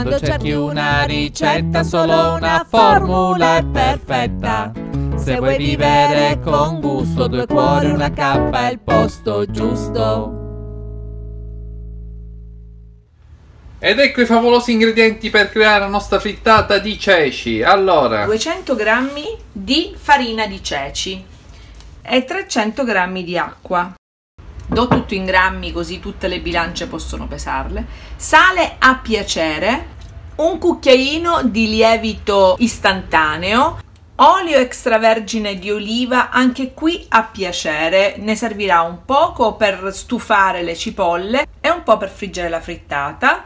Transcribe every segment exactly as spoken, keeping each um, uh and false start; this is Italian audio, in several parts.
Quando cerchi una ricetta, solo una formula è perfetta. Se vuoi vivere con gusto, due cuori, una cappa è il posto giusto. Ed ecco i favolosi ingredienti per creare la nostra frittata di ceci. Allora, duecento grammi di farina di ceci e trecento grammi di acqua. Do tutto in grammi, così tutte le bilance possono pesarle. Sale a piacere, un cucchiaino di lievito istantaneo, olio extravergine di oliva, anche qui a piacere, ne servirà un poco per stufare le cipolle e un po' per friggere la frittata.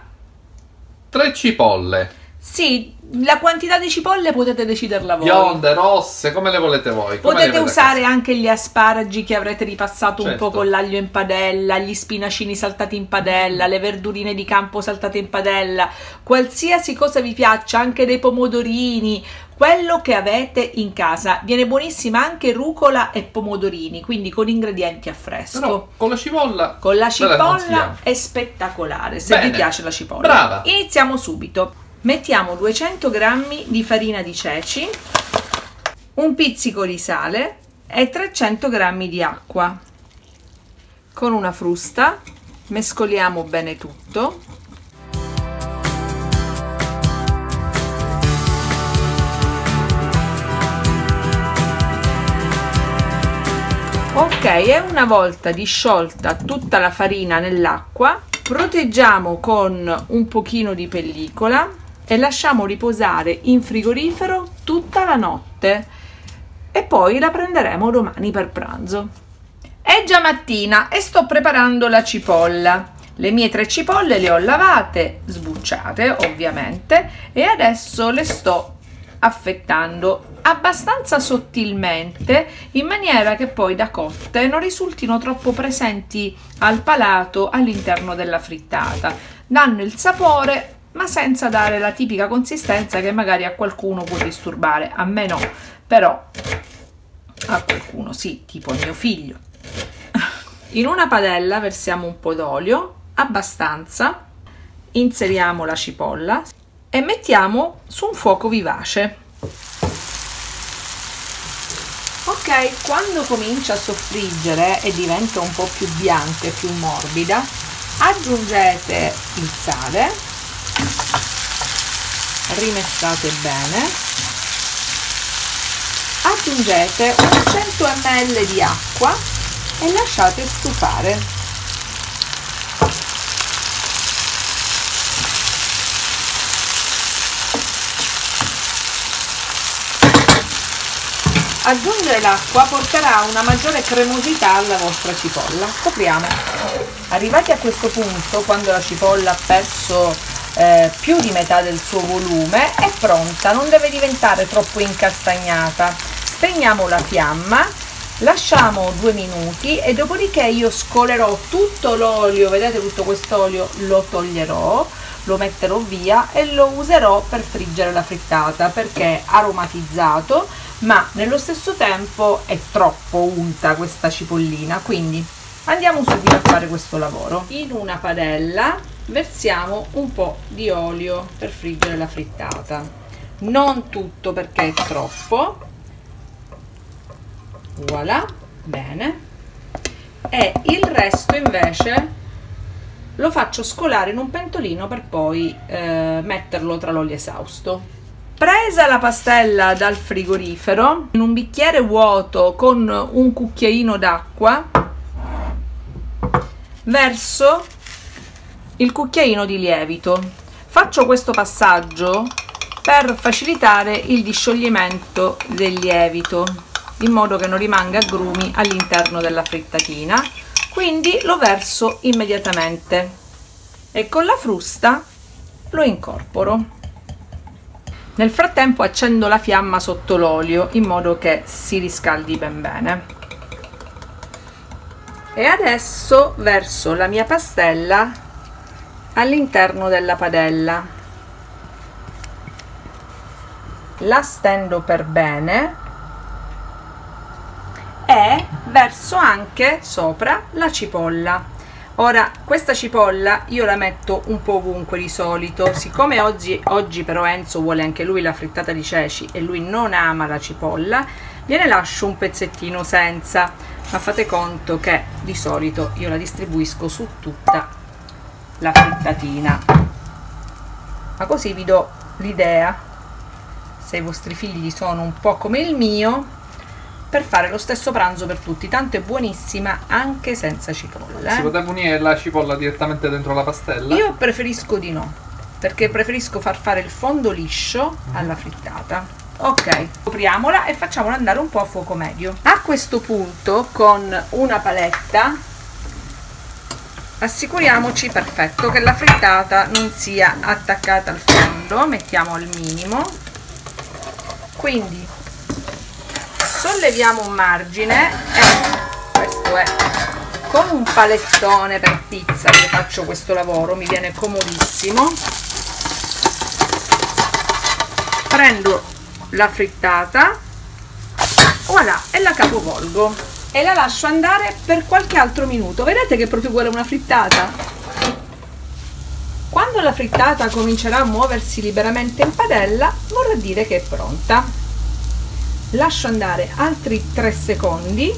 Tre cipolle. Sì, la quantità di cipolle potete deciderla voi. Bionde, rosse, come le volete voi. Come potete usare anche gli asparagi che avrete ripassato, certo, un po' con l'aglio in padella, gli spinacini saltati in padella, le verdurine di campo saltate in padella, qualsiasi cosa vi piaccia, anche dei pomodorini, quello che avete in casa. Viene buonissima anche rucola e pomodorini, quindi con ingredienti a fresco. Però con la cipolla, con la cipolla è spettacolare, se Bene. vi piace la cipolla. Brava. Iniziamo subito. Mettiamo duecento grammi di farina di ceci, un pizzico di sale e trecento grammi di acqua. Con una frusta mescoliamo bene tutto. Ok, e una volta disciolta tutta la farina nell'acqua, proteggiamo con un pochino di pellicola e lasciamo riposare in frigorifero tutta la notte e poi la prenderemo domani per pranzo. È già mattina e sto preparando la cipolla. Le mie tre cipolle le ho lavate, sbucciate ovviamente, e adesso le sto affettando abbastanza sottilmente in maniera che poi da cotte non risultino troppo presenti al palato all'interno della frittata. Danno il sapore ma senza dare la tipica consistenza che magari a qualcuno può disturbare. A me no, però a qualcuno sì, tipo mio figlio. In una padella versiamo un po' d'olio, abbastanza, inseriamo la cipolla e mettiamo su un fuoco vivace. Ok, quando comincia a soffriggere e diventa un po' più bianca e più morbida, aggiungete il sale, rimescolate bene, aggiungete cento millilitri di acqua e lasciate stufare. Aggiungere l'acqua porterà una maggiore cremosità alla vostra cipolla. Copriamo. Arrivati a questo punto, quando la cipolla ha perso Eh, più di metà del suo volume, è pronta, non deve diventare troppo incastagnata. Spegniamo la fiamma, lasciamo due minuti e dopodiché io scolerò tutto l'olio, vedete, tutto quest'olio lo toglierò, lo metterò via e lo userò per friggere la frittata, perché è aromatizzato ma nello stesso tempo è troppo unta questa cipollina. Quindi andiamo subito a fare questo lavoro. In una padella versiamo un po' di olio per friggere la frittata, non tutto perché è troppo. Voilà, bene. E il resto invece lo faccio scolare in un pentolino per poi eh, metterlo tra l'olio esausto. Presa la pastella dal frigorifero, in un bicchiere vuoto con un cucchiaino d'acqua verso il cucchiaino di lievito. Faccio questo passaggio per facilitare il discioglimento del lievito, in modo che non rimanga grumi all'interno della frittatina, quindi lo verso immediatamente e con la frusta lo incorporo. Nel frattempo accendo la fiamma sotto l'olio in modo che si riscaldi ben bene. E adesso verso la mia pastella all'interno della padella, la stendo per bene e verso anche sopra la cipolla. Ora questa cipolla io la metto un po' ovunque di solito, siccome oggi, oggi però Enzo vuole anche lui la frittata di ceci e lui non ama la cipolla, gliene lascio un pezzettino senza, ma fate conto che di solito io la distribuisco su tutta la frittatina, ma così vi do l'idea, se i vostri figli sono un po' come il mio, per fare lo stesso pranzo per tutti, tanto è buonissima anche senza cipolla. Eh? Si poteva unire la cipolla direttamente dentro la pastella? Io preferisco di no, perché preferisco far fare il fondo liscio mm. alla frittata. Ok, copriamola e facciamola andare un po' a fuoco medio. A questo punto con una paletta assicuriamoci, perfetto, che la frittata non sia attaccata al fondo, mettiamo al minimo. Quindi solleviamo un margine e questo è con un palettone per pizza che faccio questo lavoro, mi viene comodissimo. Prendo la frittata, voilà, e la capovolgo e la lascio andare per qualche altro minuto. Vedete che è proprio uguale a una frittata. Quando la frittata comincerà a muoversi liberamente in padella vorrà dire che è pronta. Lascio andare altri tre secondi,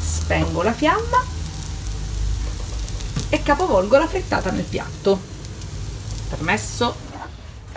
spengo la fiamma e capovolgo la frittata nel piatto. Permesso?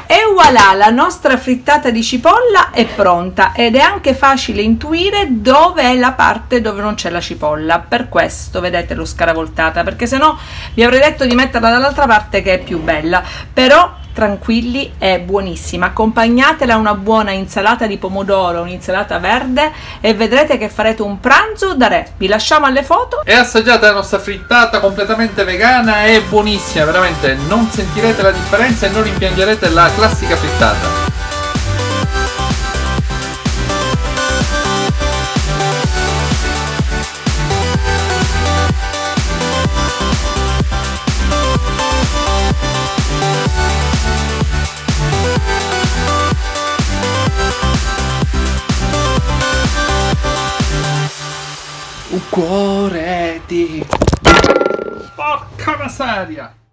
E voilà, la nostra frittata di cipolla è pronta ed è anche facile intuire dove è la parte dove non c'è la cipolla, per questo vedete l'ho scaravoltata, perché se no vi avrei detto di metterla dall'altra parte che è più bella, però tranquilli è buonissima, accompagnatela a una buona insalata di pomodoro, un'insalata verde e vedrete che farete un pranzo da re. Vi lasciamo alle foto e assaggiate la nostra frittata completamente vegana, è buonissima, veramente non sentirete la differenza e non rimpiangerete la classica frittata. Cuore di porca miseria.